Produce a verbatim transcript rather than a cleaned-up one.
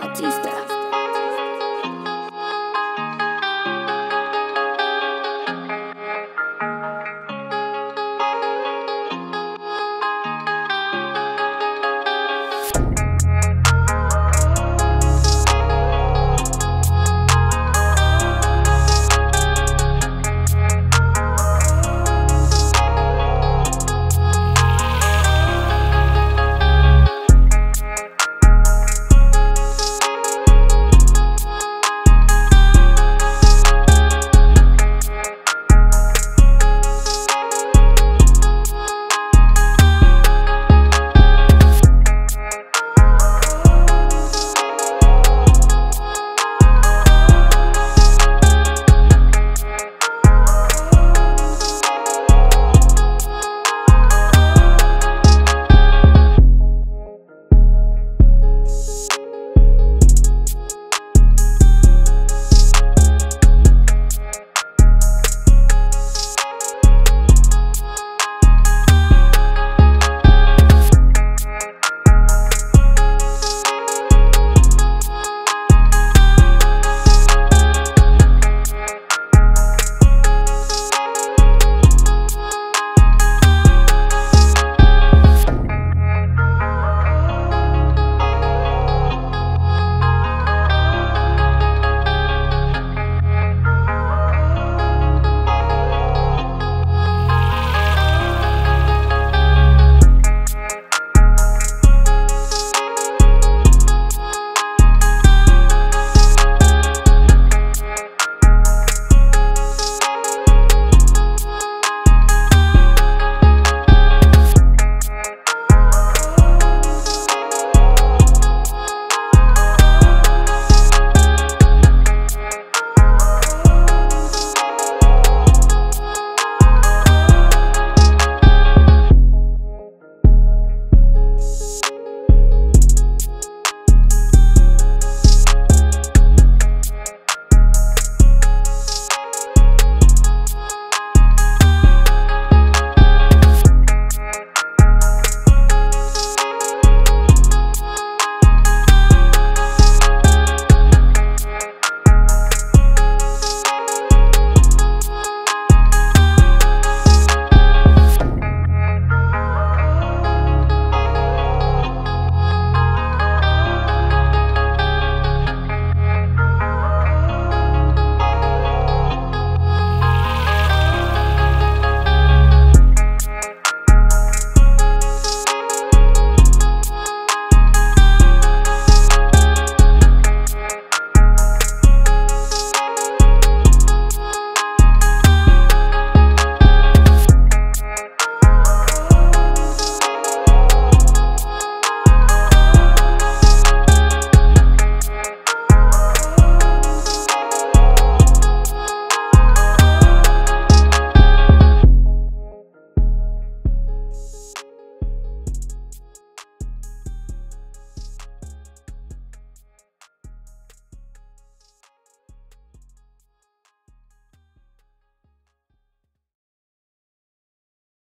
Artista.